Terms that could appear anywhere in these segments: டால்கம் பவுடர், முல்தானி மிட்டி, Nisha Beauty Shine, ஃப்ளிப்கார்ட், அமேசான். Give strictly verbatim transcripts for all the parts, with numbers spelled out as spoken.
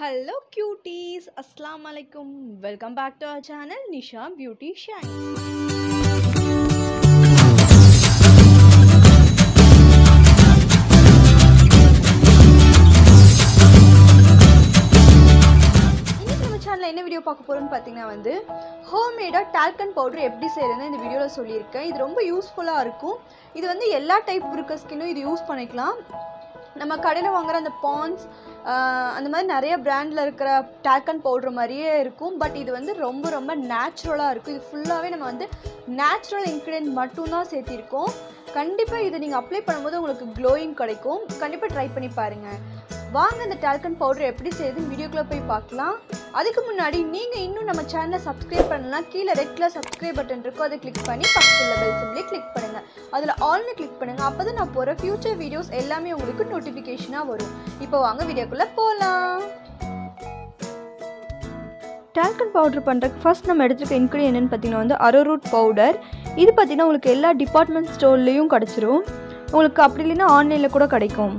Hello cuties, assalamu alaikum, welcome back to our channel Nisha Beauty Shine. இன்னைக்கு நம்ம சேனல்ல என்ன வீடியோ பார்க்க போறோம்னு பாத்தீங்கன்னா வந்து ஹோம்மேடா டால்கன் பவுடர் எப்படி செய்யறதுன்னு இந்த வீடியோல சொல்லியிருக்கேன். இது ரொம்ப யூஸ்ஃபுல்லா இருக்கும். இது வந்து எல்லா டைப் இருக்க ஸ்கின்னும் இது யூஸ் பண்ணிக்கலாம். நம்ம கடையில் வாங்குற அந்த பான்ஸ் அந்த மாதிரி நிறைய பிராண்டில் இருக்கிற டால்கன் பவுடர் மாதிரியே இருக்கும். பட் இது வந்து ரொம்ப ரொம்ப நேச்சுரலாக இருக்கும். இது ஃபுல்லாகவே நம்ம வந்து நேச்சுரல் இன்க்ரீடியன்ட் மட்டும்தான் சேர்த்திருக்கோம். கண்டிப்பாக இதை நீங்கள் அப்ளை பண்ணும்போது உங்களுக்கு க்ளோயிங் கிடைக்கும். கண்டிப்பாக ட்ரை பண்ணி பாருங்கள். வாங்க இந்த டால்கன் பவுடர் எப்படி செய்யுதுன்னு வீடியோக்குள்ளே போய் பார்க்கலாம். அதுக்கு முன்னாடி நீங்கள் இன்னும் நம்ம சேனலை சப்ஸ்கிரைப் பண்ணலாம். கீழே ரெட் கலர் சப்ஸ்கிரைப் பட்டன் இருக்கும், அதை கிளிக் பண்ணி பக்கத்தில் பெல் சிம்பிளே கிளிக் பண்ணுங்கள். அதில் ஆல்னு கிளிக் பண்ணுங்கள். அப்போ தான் நான் போகிற ஃபியூச்சர் வீடியோஸ் எல்லாமே உங்களுக்கு நோட்டிஃபிகேஷனாக வரும். இப்போ வாங்க வீடியோக்குள்ளே போகலாம். டால்கன் பவுடர் பண்ணுறதுக்கு ஃபஸ்ட் நம்ம எடுத்துருக்க இன்க்ரீடியன்ட் என்னென்னு பார்த்தீங்கன்னா வந்து அரரோட் பவுடர். இது பார்த்திங்கன்னா உங்களுக்கு எல்லா டிபார்ட்மெண்ட் ஸ்டோர்லேயும் கிடச்சிரும். உங்களுக்கு அப்படி இல்லைன்னா ஆன்லைனில் கூட கிடைக்கும்.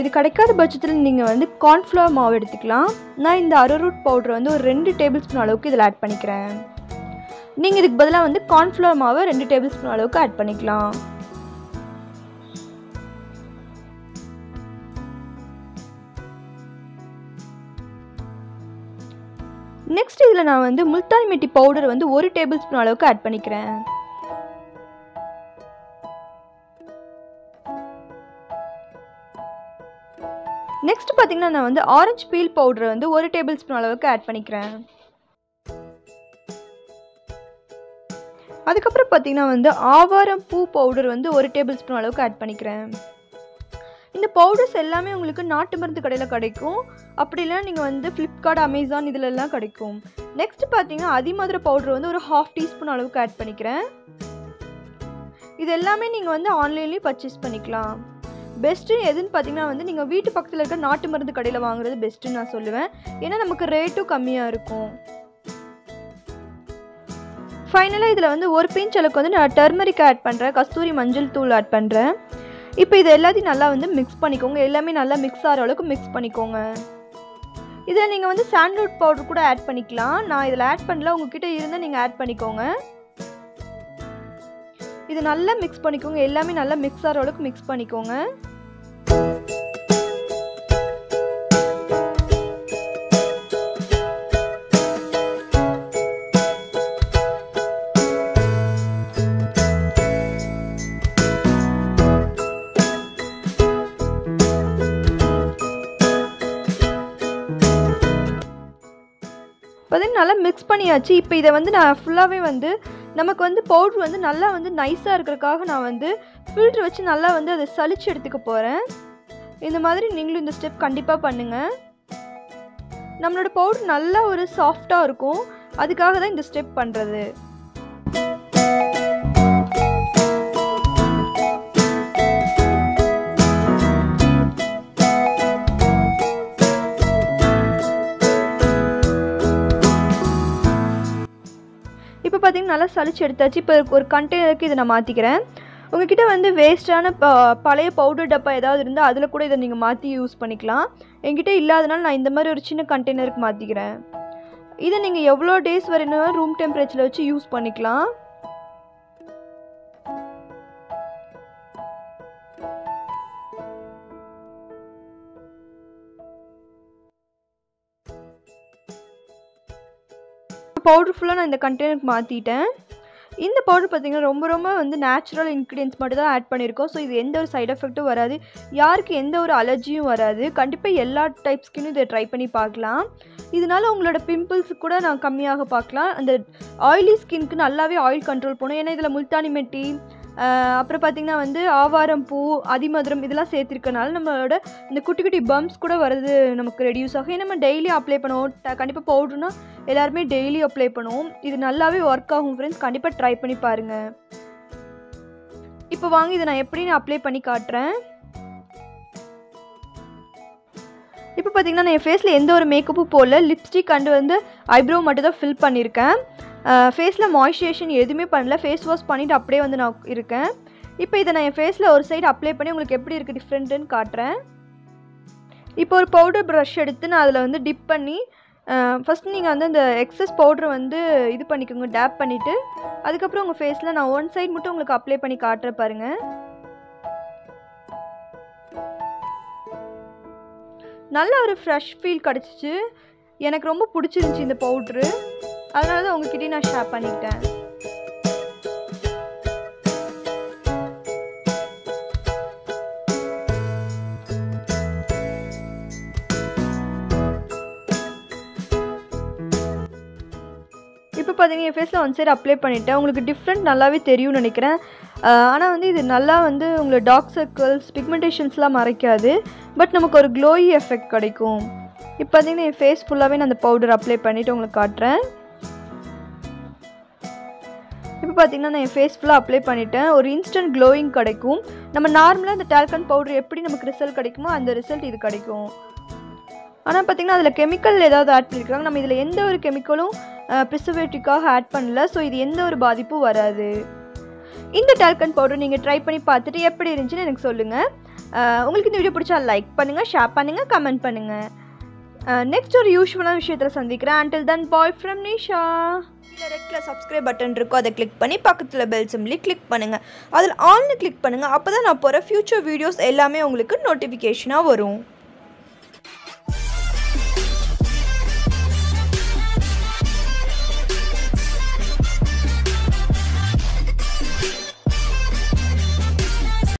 இது கிடைக்காத பட்சத்தில் நீங்கள் வந்து கார்ன்ஃப்ளவர் மாவு எடுத்துக்கலாம். நான் இந்த அரரோட் பவுடர் வந்து ஒரு ரெண்டு டேபிள் ஸ்பூன் அளவுக்கு இதில் ஆட் பண்ணிக்கிறேன். நீங்கள் இதுக்கு பதிலாக வந்து கார்ன்ஃப்ளவர் மாவை ரெண்டு டேபிள் ஸ்பூன் அளவுக்கு ஆட் பண்ணிக்கலாம். நெக்ஸ்ட் இதில் நான் வந்து முல்தானி மிட்டி பவுடர் வந்து ஒரு டேபிள் ஸ்பூன் அளவுக்கு ஆட் பண்ணிக்கிறேன். நெக்ஸ்ட் பார்த்தீங்கன்னா நான் வந்து ஆரஞ்சு பீல் பவுடர் வந்து ஒரு டேபிள் ஸ்பூன் அளவுக்கு ஆட் பண்ணிக்கிறேன். அதுக்கப்புறம் பார்த்தீங்கன்னா வந்து ஆவாரம் பூ பவுடர் வந்து ஒரு டேபிள் ஸ்பூன் அளவுக்கு ஆட் பண்ணிக்கிறேன். இந்த பவுடர்ஸ் எல்லாமே உங்களுக்கு நாட்டு மருந்து கடையில் கிடைக்கும். அப்படி இல்லைன்னா நீங்கள் வந்து ஃப்ளிப்கார்ட், அமேசான் இதிலெல்லாம் கிடைக்கும். நெக்ஸ்ட் பார்த்தீங்கன்னா அதிமதுரை பவுடர் வந்து ஒரு ஹாஃப் டீஸ்பூன் அளவுக்கு ஆட் பண்ணிக்கிறேன். இது எல்லாமே நீங்கள் வந்து ஆன்லைன்லேயே பர்ச்சேஸ் பண்ணிக்கலாம். பெஸ்ட்டு எதுன்னு பார்த்தீங்கன்னா வந்து நீங்கள் வீட்டு பக்கத்தில் இருக்க நாட்டு மருந்து கடையில் வாங்குறது பெஸ்ட்டுன்னு நான் சொல்லுவேன். ஏன்னா நமக்கு ரேட்டும் கம்மியாக இருக்கும். ஃபைனலாக இதில் வந்து ஒரு பிஞ்ச் அளவுக்கு வந்து நான் டர்மரிக் ஆட் பண்ணுறேன், கஸ்தூரி மஞ்சள் தூள் ஆட் பண்ணுறேன். இப்போ இது எல்லாத்தையும் நல்லா வந்து மிக்ஸ் பண்ணிக்கோங்க. எல்லாமே நல்லா மிக்ஸ் ஆகிற அளவுக்கு மிக்ஸ் பண்ணிக்கோங்க. இதில் நீங்கள் வந்து சாண்டல்வுட் பவுடர் கூட ஆட் பண்ணிக்கலாம். நான் இதில் ஆட் பண்ணல, உங்ககிட்ட இருந்தால் நீங்கள் ஆட் பண்ணிக்கோங்க. இது நல்லா மிக்ஸ் பண்ணிக்கோங்க. எல்லாமே நல்லா மிக்ஸ் ஆகிற அளவுக்கு மிக்ஸ் பண்ணிக்கோங்க. பார்த்தீங்கன்னா நல்லா மிக்ஸ் பண்ணியாச்சு. இப்போ இதை வந்து நான் ஃபுல்லாகவே வந்து நமக்கு வந்து பவுட்ரு வந்து நல்லா வந்து நைஸாக இருக்கிறதுக்காக நான் வந்து ஃபில்ட்ரு வச்சு நல்லா வந்து அதை சளிச்சு எடுத்துக்க போகிறேன். இந்த மாதிரி நீங்களும் இந்த ஸ்டெப் கண்டிப்பாக பண்ணுங்கள். நம்மளோட பவுட்ரு நல்லா ஒரு சாஃப்டாக இருக்கும். அதுக்காக தான் இந்த ஸ்டெப் பண்ணுறது. இப்போ பார்த்தீங்கன்னா நல்லா சளிச்சு எடுத்தாச்சு. இப்போ ஒரு கண்டெய்னருக்கு இதை நான் மாற்றிக்கிறேன். உங்கள்கிட்ட வந்து வேஸ்ட்டான ப பழைய பவுடர் டப்பா ஏதாவது இருந்தால் அதில் கூட இதை நீங்கள் மாற்றி யூஸ் பண்ணிக்கலாம். என்கிட்ட இல்லாதனால நான் இந்த மாதிரி ஒரு சின்ன கண்டெய்னருக்கு மாற்றிக்கிறேன். இதை நீங்கள் எவ்வளோ டேஸ் வரையினாலும் ரூம் டெம்பரேச்சரில் வச்சு யூஸ் பண்ணிக்கலாம். பவுடர் ஃபுல்லாக நான் இந்த கண்டெய்னருக்கு மாற்றிட்டேன். இந்த பவுடர் பார்த்திங்கன்னா ரொம்ப ரொம்ப வந்து நேச்சுரல் இன்க்ரீடியன்ஸ் மட்டும் தான் ஆட் பண்ணியிருக்கோம். ஸோ இது எந்த ஒரு சைட் எஃபெக்ட்டும் வராது, யாருக்கு எந்த ஒரு அலர்ஜியும் வராது. கண்டிப்பாக எல்லா டைப் ஸ்கின்னும் இதை ட்ரை பண்ணி பார்க்கலாம். இதனால் உங்களோட பிம்பிள்ஸு கூட நான் கம்மியாக பார்க்கலாம். அந்த ஆயிலி ஸ்கின்க்கு நல்லாவே ஆயில் கண்ட்ரோல் போகணும். ஏன்னா இதில் முல்தானி மெட்டி, அப்புறம் பார்த்திங்கன்னா வந்து ஆவாரம் பூ, அதிமதுரம் இதெல்லாம் சேர்த்துருக்கனால நம்மளோட இந்த குட்டி குட்டி பம்ப்ஸ் கூட வர்றது நமக்கு ரெடியூஸ் ஆகும். ஏன்னா நம்ம டெய்லி அப்ளை பண்ணுவோம். கண்டிப்பாக பவுடர்னால் எல்லாருமே டெய்லி அப்ளை பண்ணுவோம். இது நல்லாவே ஒர்க் ஆகும் ஃப்ரெண்ட்ஸ். கண்டிப்பாக ட்ரை பண்ணி பாருங்கள். இப்போ வாங்க இதை நான் எப்படி நான் அப்ளை பண்ணி காட்டுறேன். இப்போ பார்த்திங்கன்னா நான் என் ஃபேஸில் எந்த ஒரு மேக்கப்பும் போடல. லிப்ஸ்டிக் அண்டு வந்து ஐப்ரோ மட்டும் தான் ஃபில் பண்ணியிருக்கேன். ஃபேஸில் மாய்ஸ்சரைசேஷன் எதுவுமே பண்ணல. ஃபேஸ் வாஷ் பண்ணிவிட்டு அப்படியே வந்து நான் இருக்கேன். இப்போ இதை நான் என் ஃபேஸில் ஒரு சைடு அப்ளை பண்ணி உங்களுக்கு எப்படி இருக்குது டிஃப்ரெண்ட்டுன்னு காட்டுறேன். இப்போ ஒரு பவுடர் ப்ரஷ் எடுத்து நான் அதில் வந்து டிப் பண்ணி ஃபஸ்ட் நீங்கள் வந்து அந்த எக்ஸஸ் பவுடர் வந்து இது பண்ணிக்கோங்க, டேப் பண்ணிவிட்டு அதுக்கப்புறம் உங்கள் ஃபேஸில் நான் ஒன் சைட் மட்டும் உங்களுக்கு அப்ளை பண்ணி காட்டுற பாருங்கள். நல்ல ஒரு ஃப்ரெஷ் ஃபீல் கிடச்சிச்சு, எனக்கு ரொம்ப பிடிச்சிருந்துச்சி இந்த பவுட்ரு, அதனால தான் உங்ககிட்டயே நான் ஷேர் பண்ணிக்கிட்டேன். இப்போ பார்த்தீங்கன்னா என் ஃபேஸில் ஒன் சைடு அப்ளை பண்ணிவிட்டேன். உங்களுக்கு டிஃப்ரெண்ட் நல்லாவே தெரியும்னு நினைக்கிறேன். ஆனால் வந்து இது நல்லா வந்து உங்களை டார்க் சர்க்கிள்ஸ், பிக்மெண்டேஷன்ஸ்லாம் மறைக்காது, பட் நமக்கு ஒரு க்ளோயி எஃபெக்ட் கிடைக்கும். இப்போ பார்த்தீங்கன்னா என் ஃபேஸ் ஃபுல்லாகவே நான் அந்த பவுடர் அப்ளை பண்ணிவிட்டு உங்களுக்கு காட்டுறேன். இப்போ பார்த்தீங்கன்னா நான் என் ஃபேஸ் ஃபுல்லாக அப்ளை பண்ணிவிட்டேன். ஒரு இன்ஸ்டன்ட் க்ளோயிங் கிடைக்கும். நம்ம நார்மலாக இந்த டால்கன் பவுடர் எப்படி நமக்கு ரிசல்ட் கிடைக்குமோ அந்த ரிசல்ட் இது கிடைக்கும். ஆனால் பார்த்திங்கன்னா அதில் கெமிக்கல் ஏதாவது ஆட் பண்ணியிருக்காங்க. நம்ம இதில் எந்த ஒரு கெமிக்கலும் ப்ரிசர்வேட்டிவ்காக ஆட் பண்ணல, ஸோ இது எந்த ஒரு பாதிப்பும் வராது. இந்த டால்கன் பவுடர் நீங்கள் ட்ரை பண்ணி பார்த்துட்டு எப்படி இருந்துச்சுன்னு எனக்கு சொல்லுங்கள். உங்களுக்கு இந்த வீடியோ பிடிச்சா லைக் பண்ணுங்கள், ஷேர் பண்ணுங்கள், கமெண்ட் பண்ணுங்கள். நெக்ஸ்ட் ஒரு யூஸ்வலான விஷயத்தில் சந்திக்கிறேன். Until then bye from Nisha. கீழே ரெட்டில் சப்ஸ்கிரைப் பட்டன் இருக்கும், அதை கிளிக் பண்ணி பக்கத்தில் பெல் சிம்பிளி கிளிக் பண்ணுங்கள். அதில் ஆல்னு கிளிக் பண்ணுங்கள். அப்போ தான் நான் போகிற ஃப்யூச்சர் வீடியோஸ் எல்லாமே உங்களுக்கு நோட்டிஃபிகேஷனாக வரும்.